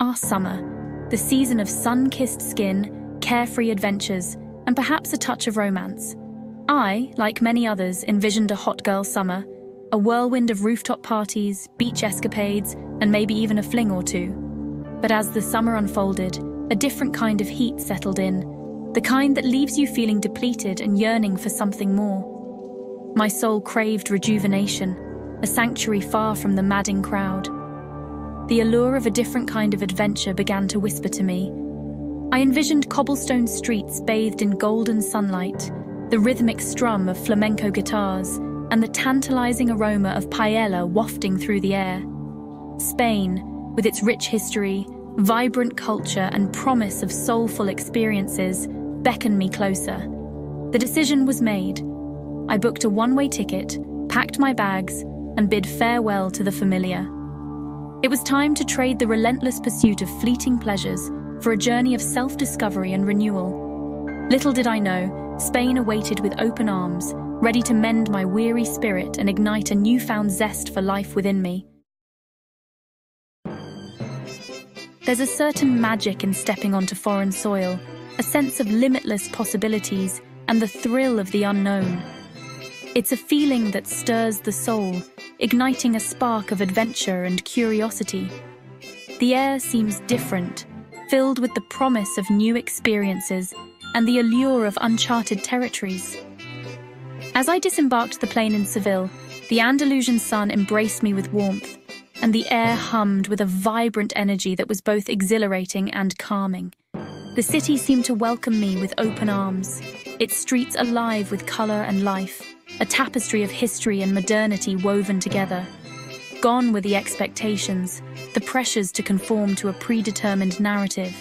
Our summer, the season of sun-kissed skin, carefree adventures, and perhaps a touch of romance. I, like many others, envisioned a hot girl summer, a whirlwind of rooftop parties, beach escapades, and maybe even a fling or two. But as the summer unfolded, a different kind of heat settled in, the kind that leaves you feeling depleted and yearning for something more. My soul craved rejuvenation, a sanctuary far from the madding crowd. The allure of a different kind of adventure began to whisper to me. I envisioned cobblestone streets bathed in golden sunlight, the rhythmic strum of flamenco guitars, and the tantalizing aroma of paella wafting through the air. Spain, with its rich history, vibrant culture, and promise of soulful experiences, beckoned me closer. The decision was made. I booked a one-way ticket, packed my bags, and bid farewell to the familiar. It was time to trade the relentless pursuit of fleeting pleasures for a journey of self-discovery and renewal. Little did I know, Spain awaited with open arms, ready to mend my weary spirit and ignite a newfound zest for life within me. There's a certain magic in stepping onto foreign soil, a sense of limitless possibilities, and the thrill of the unknown. It's a feeling that stirs the soul, igniting a spark of adventure and curiosity. The air seems different, filled with the promise of new experiences and the allure of uncharted territories. As I disembarked the plane in Seville, the Andalusian sun embraced me with warmth, and the air hummed with a vibrant energy that was both exhilarating and calming. The city seemed to welcome me with open arms, its streets alive with color and life, a tapestry of history and modernity woven together. Gone were the expectations, the pressures to conform to a predetermined narrative.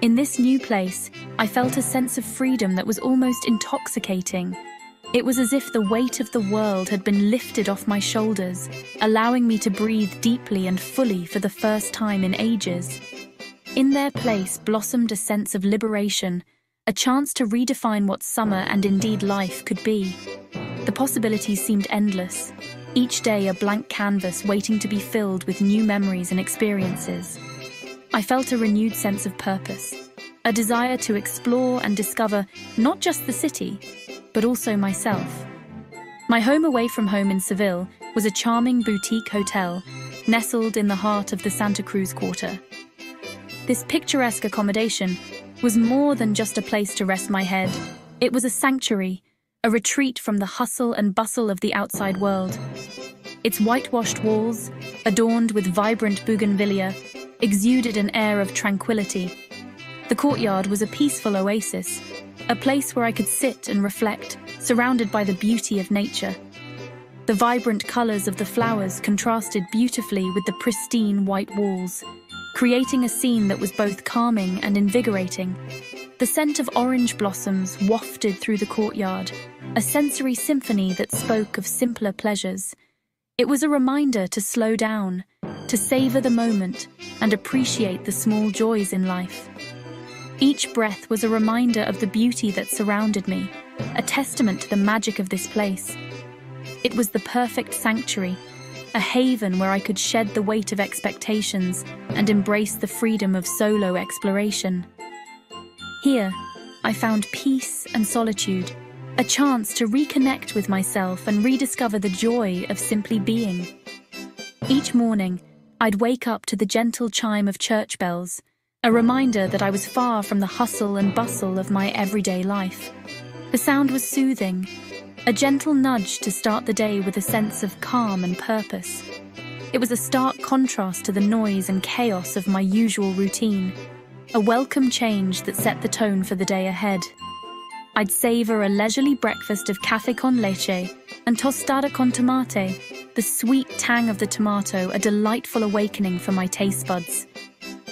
In this new place, I felt a sense of freedom that was almost intoxicating. It was as if the weight of the world had been lifted off my shoulders, allowing me to breathe deeply and fully for the first time in ages. In their place blossomed a sense of liberation, a chance to redefine what summer and indeed life could be. The possibilities seemed endless, each day a blank canvas waiting to be filled with new memories and experiences. I felt a renewed sense of purpose, a desire to explore and discover not just the city, but also myself. My home away from home in Seville was a charming boutique hotel nestled in the heart of the Santa Cruz quarter. This picturesque accommodation was more than just a place to rest my head. It was a sanctuary, a retreat from the hustle and bustle of the outside world. Its whitewashed walls, adorned with vibrant bougainvillea, exuded an air of tranquility. The courtyard was a peaceful oasis, a place where I could sit and reflect, surrounded by the beauty of nature. The vibrant colors of the flowers contrasted beautifully with the pristine white walls, creating a scene that was both calming and invigorating. The scent of orange blossoms wafted through the courtyard, a sensory symphony that spoke of simpler pleasures. It was a reminder to slow down, to savor the moment, and appreciate the small joys in life. Each breath was a reminder of the beauty that surrounded me, a testament to the magic of this place. It was the perfect sanctuary, a haven where I could shed the weight of expectations and embrace the freedom of solo exploration. Here, I found peace and solitude, a chance to reconnect with myself and rediscover the joy of simply being. Each morning, I'd wake up to the gentle chime of church bells, a reminder that I was far from the hustle and bustle of my everyday life. The sound was soothing, a gentle nudge to start the day with a sense of calm and purpose. It was a stark contrast to the noise and chaos of my usual routine, a welcome change that set the tone for the day ahead. I'd savour a leisurely breakfast of café con leche and tostada con tomate, the sweet tang of the tomato a delightful awakening for my taste buds.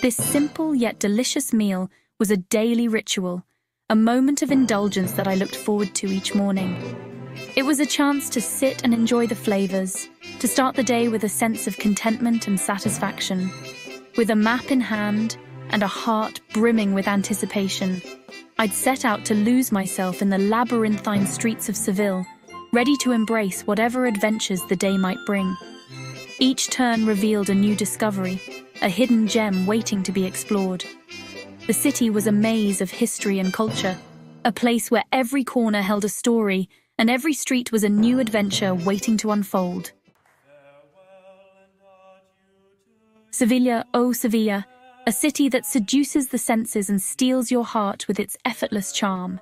This simple yet delicious meal was a daily ritual, a moment of indulgence that I looked forward to each morning. It was a chance to sit and enjoy the flavours, to start the day with a sense of contentment and satisfaction. With a map in hand, and a heart brimming with anticipation, I'd set out to lose myself in the labyrinthine streets of Seville, ready to embrace whatever adventures the day might bring. Each turn revealed a new discovery, a hidden gem waiting to be explored. The city was a maze of history and culture, a place where every corner held a story and every street was a new adventure waiting to unfold. Sevilla, oh Sevilla, a city that seduces the senses and steals your heart with its effortless charm.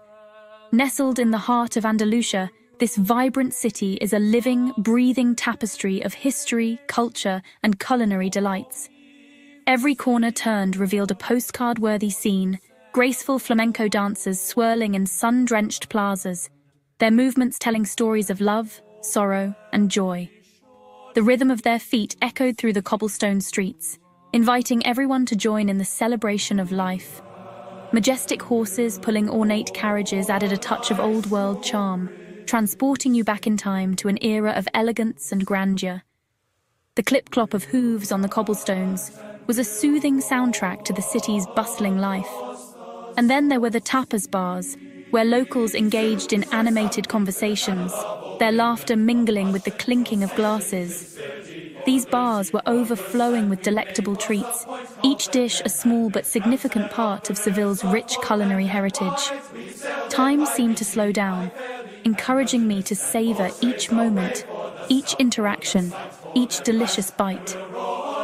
Nestled in the heart of Andalusia, this vibrant city is a living, breathing tapestry of history, culture, and culinary delights. Every corner turned revealed a postcard-worthy scene, graceful flamenco dancers swirling in sun-drenched plazas, their movements telling stories of love, sorrow, and joy. The rhythm of their feet echoed through the cobblestone streets, inviting everyone to join in the celebration of life. Majestic horses pulling ornate carriages added a touch of old-world charm, transporting you back in time to an era of elegance and grandeur. The clip-clop of hooves on the cobblestones was a soothing soundtrack to the city's bustling life. And then there were the tapas bars, where locals engaged in animated conversations, their laughter mingling with the clinking of glasses. These bars were overflowing with delectable treats, each dish a small but significant part of Seville's rich culinary heritage. Time seemed to slow down, encouraging me to savor each moment, each interaction, each delicious bite.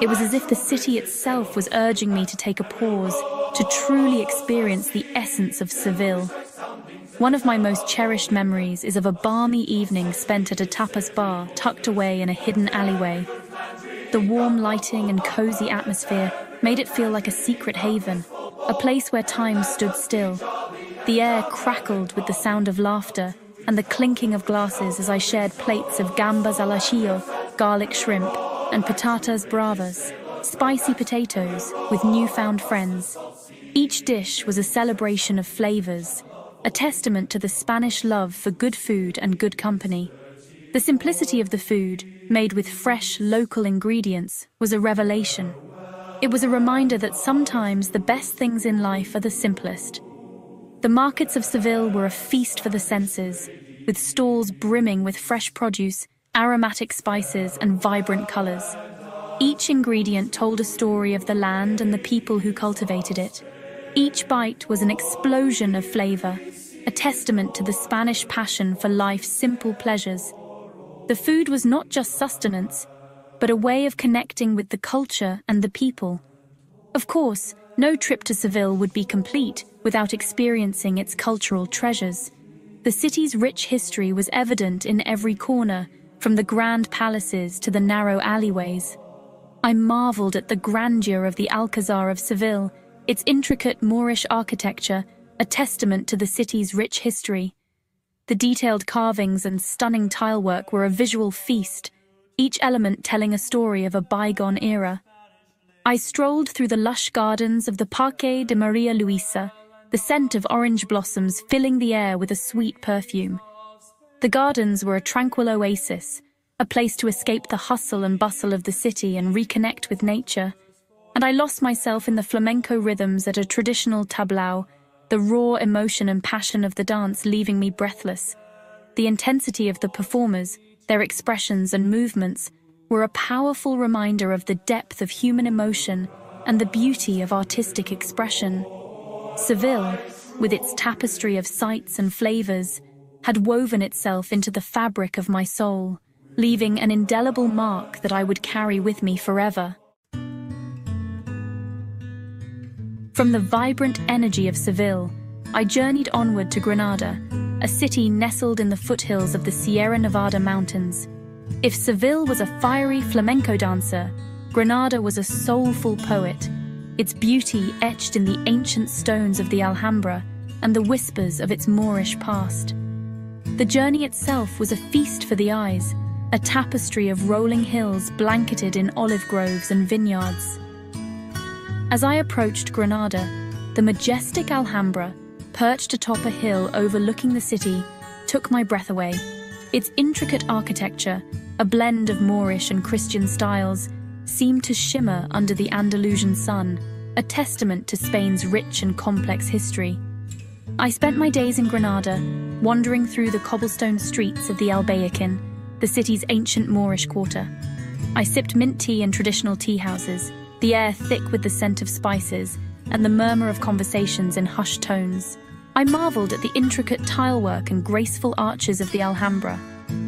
It was as if the city itself was urging me to take a pause, to truly experience the essence of Seville. One of my most cherished memories is of a balmy evening spent at a tapas bar tucked away in a hidden alleyway. The warm lighting and cozy atmosphere made it feel like a secret haven, a place where time stood still. The air crackled with the sound of laughter and the clinking of glasses as I shared plates of gambas al ajillo, garlic shrimp, and patatas bravas, spicy potatoes, with newfound friends. Each dish was a celebration of flavors, a testament to the Spanish love for good food and good company. The simplicity of the food, made with fresh, local ingredients, was a revelation. It was a reminder that sometimes the best things in life are the simplest. The markets of Seville were a feast for the senses, with stalls brimming with fresh produce, aromatic spices, and vibrant colors. Each ingredient told a story of the land and the people who cultivated it. Each bite was an explosion of flavor, a testament to the Spanish passion for life's simple pleasures. The food was not just sustenance, but a way of connecting with the culture and the people. Of course, no trip to Seville would be complete without experiencing its cultural treasures. The city's rich history was evident in every corner, from the grand palaces to the narrow alleyways. I marveled at the grandeur of the Alcázar of Seville, its intricate Moorish architecture, a testament to the city's rich history. The detailed carvings and stunning tilework were a visual feast, each element telling a story of a bygone era. I strolled through the lush gardens of the Parque de Maria Luisa, the scent of orange blossoms filling the air with a sweet perfume. The gardens were a tranquil oasis, a place to escape the hustle and bustle of the city and reconnect with nature. And I lost myself in the flamenco rhythms at a traditional tablao, the raw emotion and passion of the dance leaving me breathless. The intensity of the performers, their expressions and movements, were a powerful reminder of the depth of human emotion and the beauty of artistic expression. Seville, with its tapestry of sights and flavors, had woven itself into the fabric of my soul, leaving an indelible mark that I would carry with me forever. From the vibrant energy of Seville, I journeyed onward to Granada, a city nestled in the foothills of the Sierra Nevada mountains. If Seville was a fiery flamenco dancer, Granada was a soulful poet, its beauty etched in the ancient stones of the Alhambra and the whispers of its Moorish past. The journey itself was a feast for the eyes, a tapestry of rolling hills blanketed in olive groves and vineyards. As I approached Granada, the majestic Alhambra, perched atop a hill overlooking the city, took my breath away. Its intricate architecture, a blend of Moorish and Christian styles, seemed to shimmer under the Andalusian sun, a testament to Spain's rich and complex history. I spent my days in Granada, wandering through the cobblestone streets of the Albaicín, the city's ancient Moorish quarter. I sipped mint tea in traditional tea houses, the air thick with the scent of spices and the murmur of conversations in hushed tones. I marveled at the intricate tilework and graceful arches of the Alhambra,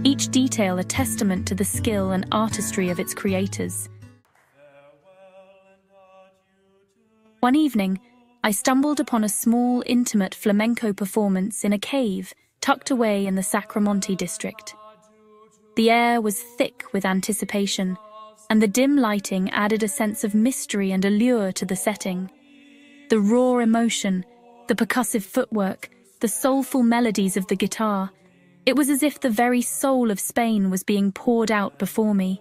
each detail a testament to the skill and artistry of its creators. One evening, I stumbled upon a small, intimate flamenco performance in a cave tucked away in the Sacramonte district. The air was thick with anticipation, and the dim lighting added a sense of mystery and allure to the setting. The raw emotion, the percussive footwork, the soulful melodies of the guitar, it was as if the very soul of Spain was being poured out before me.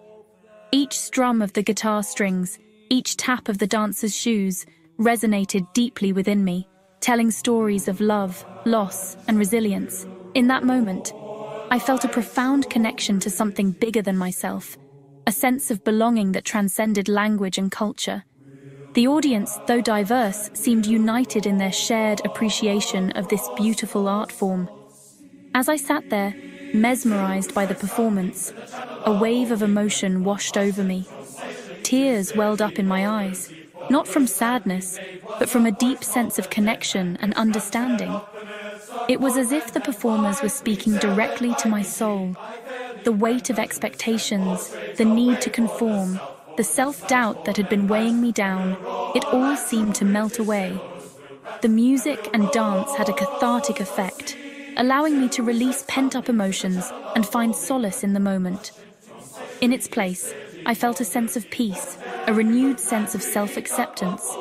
Each strum of the guitar strings, each tap of the dancer's shoes, resonated deeply within me, telling stories of love, loss, and resilience. In that moment, I felt a profound connection to something bigger than myself, a sense of belonging that transcended language and culture. The audience, though diverse, seemed united in their shared appreciation of this beautiful art form. As I sat there, mesmerized by the performance, a wave of emotion washed over me. Tears welled up in my eyes, not from sadness, but from a deep sense of connection and understanding. It was as if the performers were speaking directly to my soul. The weight of expectations, the need to conform, the self-doubt that had been weighing me down, it all seemed to melt away. The music and dance had a cathartic effect, allowing me to release pent-up emotions and find solace in the moment. In its place, I felt a sense of peace, a renewed sense of self-acceptance.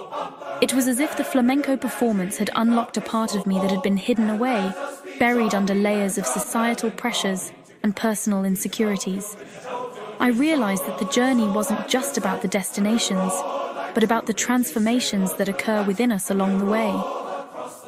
It was as if the flamenco performance had unlocked a part of me that had been hidden away, buried under layers of societal pressures and personal insecurities. I realized that the journey wasn't just about the destinations, but about the transformations that occur within us along the way.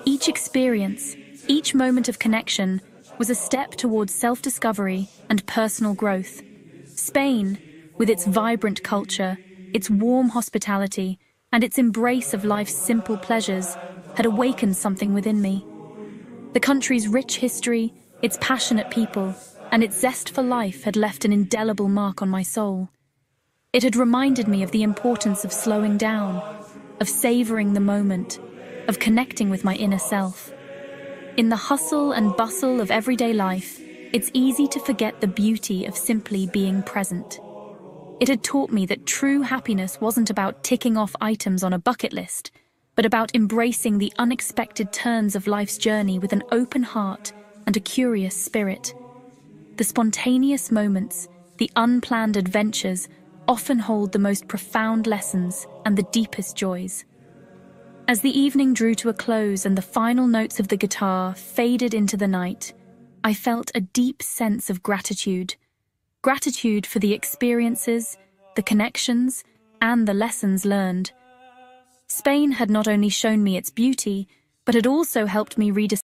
Each experience, each moment of connection, was a step towards self-discovery and personal growth. Spain, with its vibrant culture, its warm hospitality, and its embrace of life's simple pleasures, had awakened something within me. The country's rich history, its passionate people, and its zest for life had left an indelible mark on my soul. It had reminded me of the importance of slowing down, of savoring the moment, of connecting with my inner self. In the hustle and bustle of everyday life, it's easy to forget the beauty of simply being present. It had taught me that true happiness wasn't about ticking off items on a bucket list, but about embracing the unexpected turns of life's journey with an open heart and a curious spirit. The spontaneous moments, the unplanned adventures, often hold the most profound lessons and the deepest joys. As the evening drew to a close and the final notes of the guitar faded into the night, I felt a deep sense of gratitude. Gratitude for the experiences, the connections, and the lessons learned. Spain had not only shown me its beauty, but had also helped me rediscover